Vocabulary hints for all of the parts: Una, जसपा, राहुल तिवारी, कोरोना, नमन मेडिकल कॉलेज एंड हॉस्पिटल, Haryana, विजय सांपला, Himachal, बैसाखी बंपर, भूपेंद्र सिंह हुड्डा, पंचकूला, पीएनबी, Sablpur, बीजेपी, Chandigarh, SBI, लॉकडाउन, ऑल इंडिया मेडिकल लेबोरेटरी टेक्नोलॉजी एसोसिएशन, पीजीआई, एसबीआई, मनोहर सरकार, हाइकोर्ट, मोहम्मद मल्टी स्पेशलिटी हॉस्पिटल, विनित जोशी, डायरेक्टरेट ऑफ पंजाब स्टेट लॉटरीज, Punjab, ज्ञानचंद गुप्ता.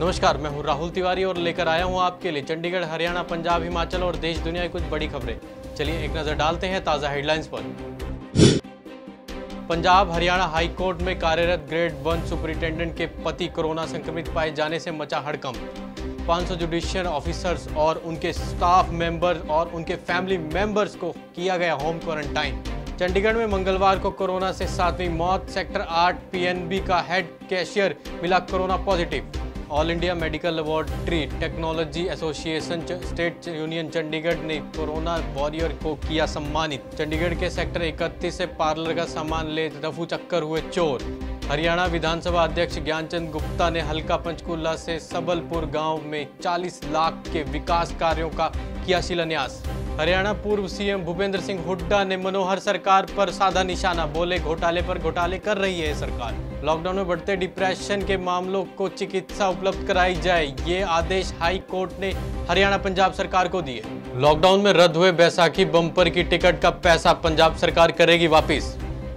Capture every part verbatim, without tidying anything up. नमस्कार, मैं हूं राहुल तिवारी और लेकर आया हूं आपके लिए चंडीगढ़, हरियाणा, पंजाब, हिमाचल और देश दुनिया की कुछ बड़ी खबरें। चलिए एक नजर डालते हैं ताज़ा हेडलाइंस पर। पंजाब हरियाणा हाई कोर्ट में कार्यरत ग्रेड वन सुपरिटेंडेंट के पति कोरोना संक्रमित पाए जाने से मचा हड़कंप। पाँच सौ जुडिशियल ऑफिसर्स और उनके स्टाफ मेंबर्स और उनके फैमिली मेंबर्स को किया गया होम क्वारंटाइन। चंडीगढ़ में मंगलवार को कोरोना से सातवीं मौत। सेक्टर आठ पीएनबी का हेड कैशियर मिला कोरोना positive. ऑल इंडिया मेडिकल लेबोरेटरी टेक्नोलॉजी एसोसिएशन state union Chandigarh ने कोरोना वॉरियर को किया सम्मानित। चंडीगढ़ के सेक्टर इकतीस से पार्लर का सामान ले रफू चक्कर हुए चोर। हरियाणा विधानसभा अध्यक्ष ज्ञानचंद गुप्ता ने हल्का पंचकूला से सबलपुर गांव में चालीस लाख के विकास कार्यों का किया शिलान्यास। हरियाणा पूर्व सीएम भूपेंद्र सिंह हुड्डा ने मनोहर सरकार पर साधा निशाना, बोले घोटाले पर घोटाले कर रही है सरकार। लॉकडाउन में बढ़ते डिप्रेशन के मामलों को चिकित्सा उपलब्ध कराई जाए, ये आदेश हाई कोर्ट ने हरियाणा पंजाब सरकार को दिए। लॉकडाउन में रद्द हुए बैसाखी बंपर की टिकट का पैसा पंजाब सरकार करेगी वापिस।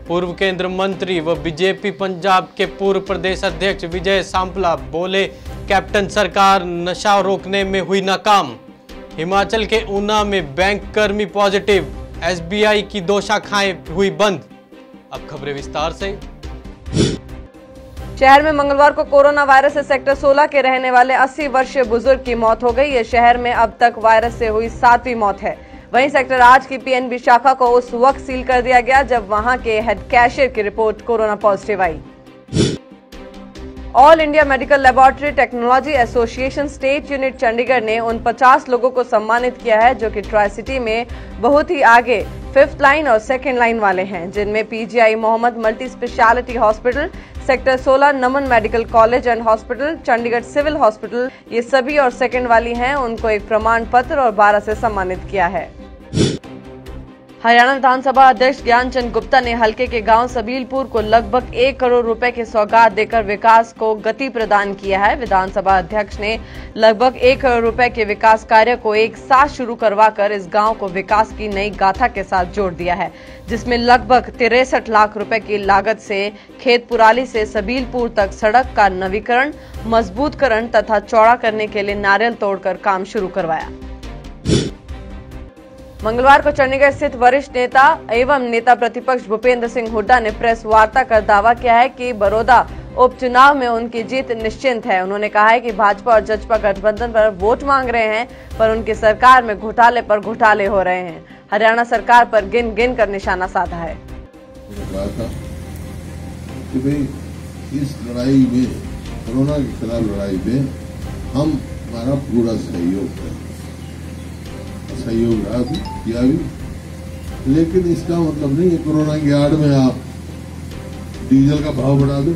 पूर्व केंद्र मंत्री व बीजेपी पंजाब के पूर्व प्रदेश अध्यक्ष विजय सांपला बोले, कैप्टन सरकार नशा रोकने में हुई नाकाम। हिमाचल के ऊना में बैंक कर्मी पॉजिटिव, एसबीआई की दो शाखाएं हुई बंद। अब खबरें विस्तार से। शहर में मंगलवार को कोरोना वायरस से सेक्टर सोलह के रहने वाले अस्सी वर्षीय बुजुर्ग की मौत हो गई। ये शहर में अब तक वायरस से हुई सातवीं मौत है। वहीं सेक्टर आठ की पीएनबी शाखा को उस वक्त सील कर दिया गया जब वहां के हेड कैशियर की रिपोर्ट कोरोना पॉजिटिव आई। ऑल इंडिया मेडिकल लेबोरेटरी टेक्नोलॉजी एसोसिएशन state unit Chandigarh ने उन पचास लोगों को सम्मानित किया है जो कि ट्राई सिटी में बहुत ही आगे फिफ्थ लाइन और सेकेंड लाइन वाले हैं, जिनमें पीजीआई मोहम्मद मल्टी स्पेशलिटी हॉस्पिटल, sector सोलह नमन मेडिकल कॉलेज एंड हॉस्पिटल, Chandigarh civil hospital, ये सभी और सेकेंड वाली हैं। उनको एक प्रमाण पत्र और बारह से सम्मानित किया है। हरियाणा विधानसभा अध्यक्ष ज्ञानचंद गुप्ता ने हल्के के गांव सबीलपुर को लगभग एक करोड़ रुपए के सौगात देकर विकास को गति प्रदान किया है। विधानसभा अध्यक्ष ने लगभग एक करोड़ रुपए के विकास कार्य को एक साथ शुरू करवाकर इस गांव को विकास की नई गाथा के साथ जोड़ दिया है, जिसमें लगभग तिरसठ लाख रुपए की लागत से खेत पुराली से सबीलपुर तक सड़क का नवीकरण, मजबूतकरण तथा चौड़ा करने के लिए नारियल तोड़कर काम शुरू करवाया। मंगलवार को चंडीगढ़ स्थित वरिष्ठ नेता एवं नेता प्रतिपक्ष भूपेंद्र सिंह हुड्डा ने प्रेस वार्ता कर दावा किया है कि बड़ौदा उपचुनाव में उनकी जीत निश्चित है। उन्होंने कहा है कि भाजपा और जसपा गठबंधन पर वोट मांग रहे हैं, पर उनकी सरकार में घोटाले पर घोटाले हो रहे हैं। हरियाणा सरकार पर गिन गिन कर निशाना साधा है। इस लड़ाई में, कोरोना के खिलाफ लड़ाई में हम हमारा पूरा सहयोग करें, सहयोग रहा भी, किया भी, लेकिन इसका मतलब नहीं है कोरोना की आड़ में आप डीजल का भाव बढ़ा दो,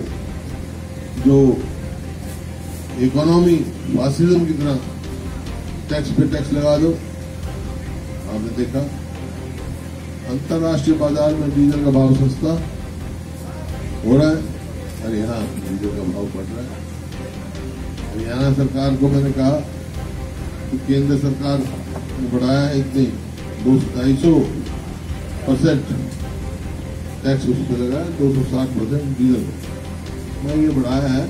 जो इकोनॉमी फासिज्म की तरह टैक्स पे टैक्स लगा दो। आपने देखा अंतर्राष्ट्रीय बाजार में डीजल का भाव सस्ता हो रहा है, हरियाणा डीजल का भाव बढ़ रहा है। हरियाणा सरकार को मैंने कहा कि केंद्र सरकार बढ़ाया है इतने दो सौ ढाई सौ परसेंट टैक्स उस पर लगा है, दो सौ साठ परसेंट डीजल मैं ये बढ़ाया है,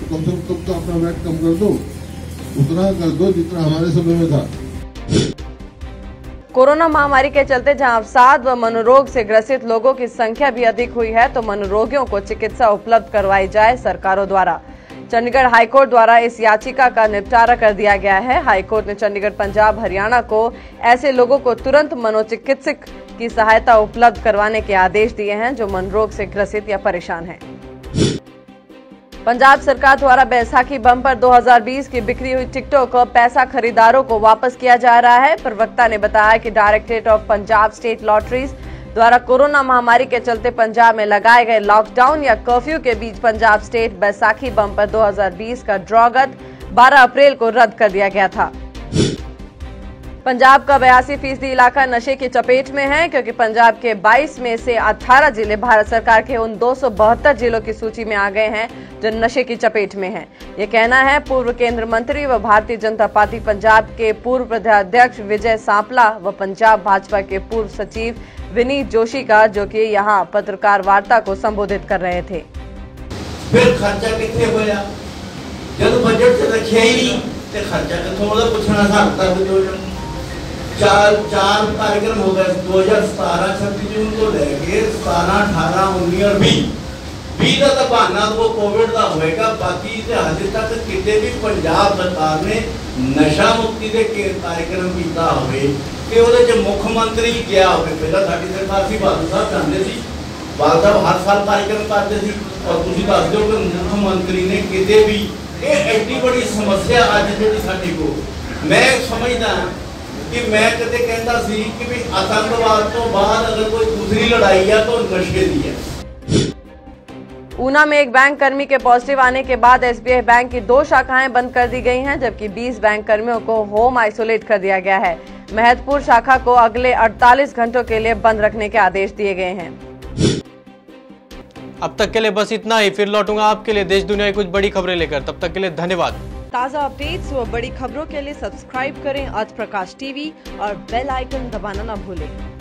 तो कम से कम तब तो अपना वैट कम कर दो, उतना कर दो जितना हमारे समय में था। कोरोना महामारी के चलते जहां अवसाद व मनोरोग से ग्रसित लोगों की संख्या भी अधिक हुई है, तो मनोरोगियों को चिकित्सा उपलब्ध करवाई जाए सरकारों द्वारा। चंडीगढ़ हाईकोर्ट द्वारा इस याचिका का निपटारा कर दिया गया है। हाईकोर्ट ने चंडीगढ़, पंजाब, हरियाणा को ऐसे लोगों को तुरंत मनोचिकित्सक की सहायता उपलब्ध करवाने के आदेश दिए हैं जो मनोरोग से ग्रसित या परेशान हैं। पंजाब सरकार द्वारा बैसाखी बंपर दो हज़ार बीस की बिक्री हुई टिकटों का पैसा खरीदारों को वापस किया जा रहा है। प्रवक्ता ने बताया कि डायरेक्टरेट ऑफ पंजाब स्टेट लॉटरीज द्वारा कोरोना महामारी के चलते पंजाब में लगाए गए लॉकडाउन या कर्फ्यू के बीच पंजाब स्टेट बैसाखी बंपर दो हज़ार बीस का ड्रॉगत बारह अप्रैल को रद्द कर दिया गया था। पंजाब का बयासी फीसदी इलाका नशे की चपेट में है, क्योंकि पंजाब के बाईस में से अठारह जिले भारत सरकार के उन दो सौ बहत्तर जिलों की सूची में आ गए हैं जो नशे की चपेट में हैं। ये कहना है पूर्व केंद्रीय मंत्री व भारतीय जनता पार्टी पंजाब के पूर्व प्रदेशाध्यक्ष विजय सांपला व पंजाब भाजपा के पूर्व सचिव विनित जोशी का, जो कि यहाँ पत्रकार वार्ता को संबोधित कर रहे थे। फिर खर्चा कितने होया? जब बजट से रखिया ही नहीं तो खर्चा कितों का पूछना हिसाब तक जो चार चार कार्यक्रम हो गए दो हज़ार सतारह छब्बीस जून को लेके सतारह अठारह उन्नीस और बीस का तो बहाना वो कोविड का होएगा। बाकी हजे तक कितने भी पंजाब सरकार ने नशा मुक्ति के कार्यक्रम किया हो कि वो मुख्यमंत्री गया हो पहला साड़ी सरकार से बादल साहब जानते थे बादल साहब हर साल कार्यक्रम करते थे और तुम दस दो कि मुख्यमंत्री ने कितने भी ये एड्डी बड़ी समस्या अज जी साढ़े को मैं समझदा कि मैं कदे कहता सी कि भी आतंकवाद तो बाद अगर कोई दूसरी लड़ाई है तो नशे की है। ऊना में एक बैंक कर्मी के पॉजिटिव आने के बाद एस बी आई बैंक की दो शाखाएं बंद कर दी गई हैं जबकि बीस बैंक कर्मियों को होम आइसोलेट कर दिया गया है। महतपुर शाखा को अगले अड़तालीस घंटों के लिए बंद रखने के आदेश दिए गए हैं। अब तक के लिए बस इतना ही, फिर लौटूंगा आपके लिए देश दुनिया की कुछ बड़ी खबरें लेकर। तब तक के लिए धन्यवाद। ताज़ा अपडेट्स व बड़ी खबरों के लिए सब्सक्राइब करें आज प्रकाश टीवी और बेल आइकन दबाना न भूलें।